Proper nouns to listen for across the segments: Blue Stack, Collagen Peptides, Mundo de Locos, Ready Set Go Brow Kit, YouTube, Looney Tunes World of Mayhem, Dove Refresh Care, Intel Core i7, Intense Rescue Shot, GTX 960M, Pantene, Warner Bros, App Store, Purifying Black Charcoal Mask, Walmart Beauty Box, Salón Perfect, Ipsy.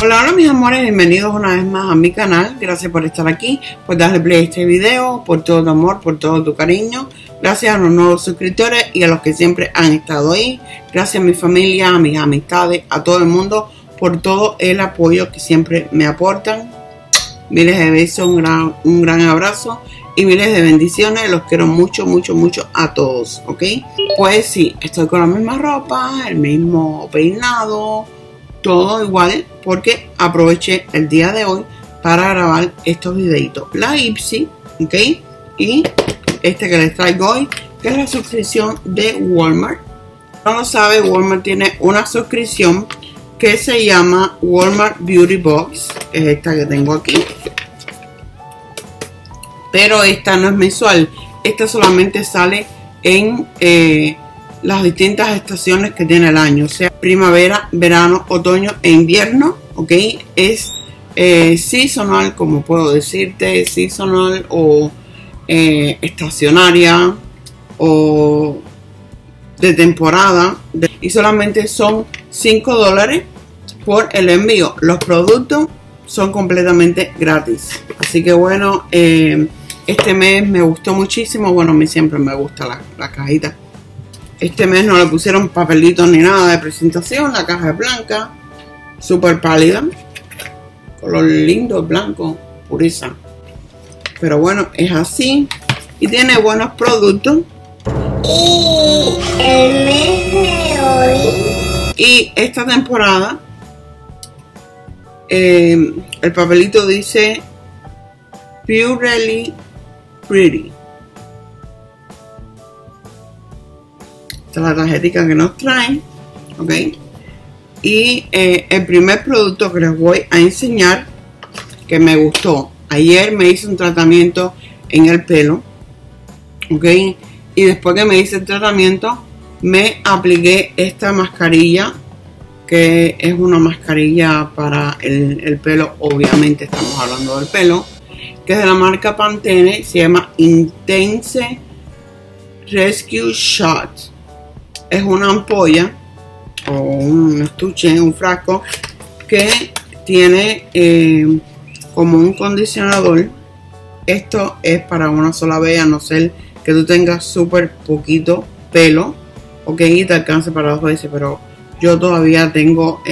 Hola, hola mis amores, bienvenidos una vez más a mi canal. Gracias por estar aquí, por darle play a este video, por todo tu amor, por todo tu cariño. Gracias a los nuevos suscriptores y a los que siempre han estado ahí. Gracias a mi familia, a mis amistades, a todo el mundo por todo el apoyo que siempre me aportan. Miles de besos, un gran abrazo y miles de bendiciones. Los quiero mucho, mucho, mucho a todos, ¿ok? Pues sí, estoy con la misma ropa, el mismo peinado, todo igual, porque aproveché el día de hoy para grabar estos videitos. La Ipsy, ¿ok? Y este que les traigo hoy, que es la suscripción de Walmart. No lo sabe, Walmart tiene una suscripción que se llama Walmart Beauty Box. Es esta que tengo aquí. Pero esta no es mensual. Esta solamente sale en las distintas estaciones que tiene el año, o sea, primavera, verano, otoño e invierno, ¿ok? Es seasonal, como puedo decirte, seasonal o estacionaria o de temporada, y solamente son $5 por el envío. Los productos son completamente gratis, así que bueno, este mes me gustó muchísimo. Bueno, a mí siempre me gusta la cajita. Este mes no le pusieron papelitos ni nada de presentación. La caja es blanca, súper pálida, color lindo, blanco, pureza. Pero bueno, es así y tiene buenos productos. Y el mes de hoy. Y esta temporada, el papelito dice Purely Pretty. Esta es la tarjetita que nos traen, ¿ok? Y el primer producto que les voy a enseñar, que me gustó. Ayer me hice un tratamiento en el pelo, ¿ok? Y después que me hice el tratamiento, me apliqué esta mascarilla, que es una mascarilla para el pelo. Obviamente estamos hablando del pelo, que es de la marca Pantene. Se llama Intense Rescue Shot. Es una ampolla o un estuche, un frasco que tiene como un condicionador. Esto es para una sola vez, a no ser que tú tengas súper poquito pelo, ok, y te alcance para dos veces, pero yo todavía tengo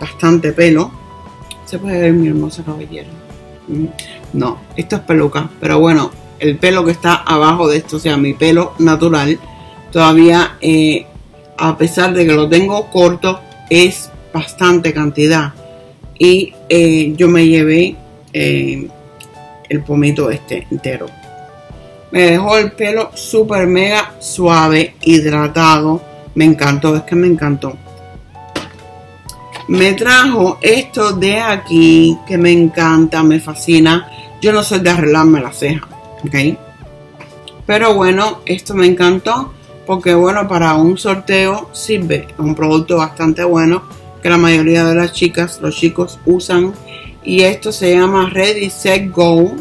bastante pelo. Se puede ver mi hermosa cabellera. No, esto es peluca, pero bueno, el pelo que está abajo de esto, o sea, mi pelo natural, todavía a pesar de que lo tengo corto, es bastante cantidad. Y yo me llevé el pomito este entero. Me dejó el pelo super mega suave, hidratado. Me encantó, es que me encantó. Me trajo esto de aquí, que me encanta, me fascina. Yo no soy de arreglarme las cejas, ¿ok? Pero bueno, esto me encantó, porque bueno, para un sorteo sirve. Es un producto bastante bueno que la mayoría de las chicas, los chicos usan. Y esto se llama Ready Set Go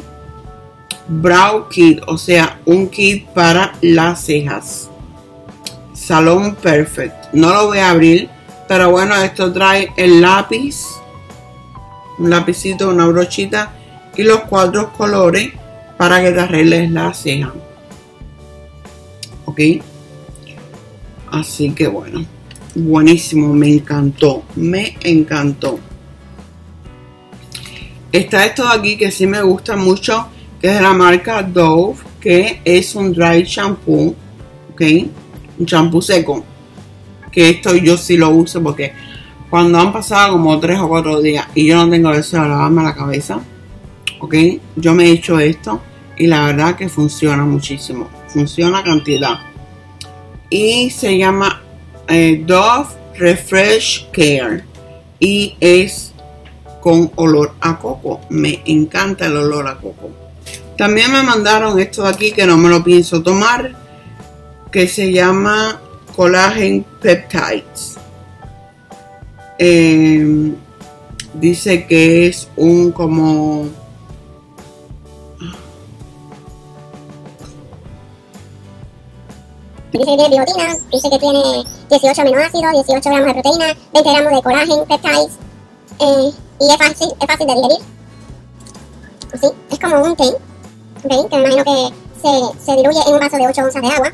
Brow Kit, o sea, un kit para las cejas. Salón Perfect. No lo voy a abrir, pero bueno, esto trae el lápiz, un lapicito, una brochita y los 4 colores para que te arregles la ceja, ¿ok? Así que bueno, buenísimo, me encantó, me encantó. Está esto de aquí que sí me gusta mucho, que es de la marca Dove, que es un dry shampoo, ¿ok? Un shampoo seco, que esto yo sí lo uso porque cuando han pasado como 3 o 4 días y yo no tengo deseo de lavarme la cabeza, ¿ok? Yo me he hecho esto y la verdad que funciona muchísimo, funciona cantidad. Y se llama Dove Refresh Care y es con olor a coco. Me encanta el olor a coco. También me mandaron esto de aquí, que no me lo pienso tomar, que se llama Collagen Peptides. Dice que es un como dice que tiene biotinas, dice que tiene 18 aminoácidos, 18 gramos de proteína, 20 gramos de colágeno, peptides, y es fácil de digerir. Sí, es como un té, ¿veis? Que me imagino que se diluye en un vaso de 8 onzas de agua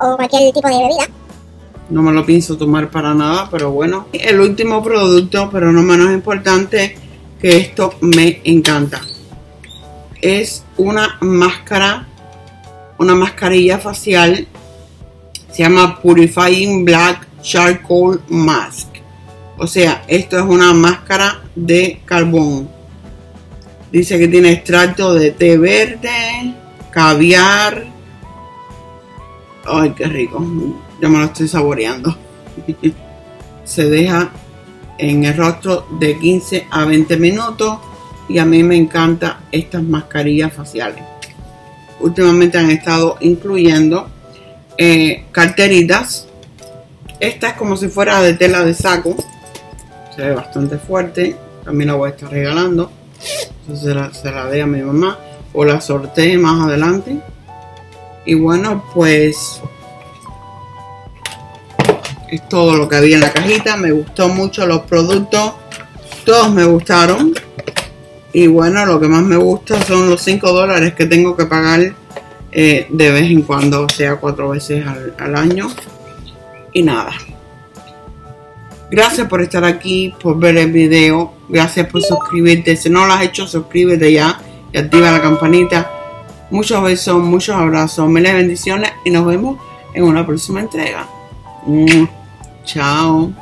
o cualquier tipo de bebida. No me lo pienso tomar para nada, pero bueno. El último producto, pero no menos importante, que esto me encanta. Es una máscara, una mascarilla facial. Se llama Purifying Black Charcoal Mask. O sea, esto es una máscara de carbón. Dice que tiene extracto de té verde, caviar. Ay, qué rico. Ya me lo estoy saboreando. Se deja en el rostro de 15 a 20 minutos. Y a mí me encantan estas mascarillas faciales. Últimamente han estado incluyendo carteritas. Esta es como si fuera de tela de saco. Se ve bastante fuerte. También la voy a estar regalando. Entonces se la dé a mi mamá. O la sorteé más adelante. Y bueno, pues es todo lo que había en la cajita. Me gustó mucho los productos. Todos me gustaron. Y bueno, lo que más me gusta son los $5 que tengo que pagar de vez en cuando, o sea, 4 veces al año. Y nada. Gracias por estar aquí, por ver el video. Gracias por suscribirte. Si no lo has hecho, suscríbete ya y activa la campanita. Muchos besos, muchos abrazos, miles de bendiciones y nos vemos en una próxima entrega. Chao.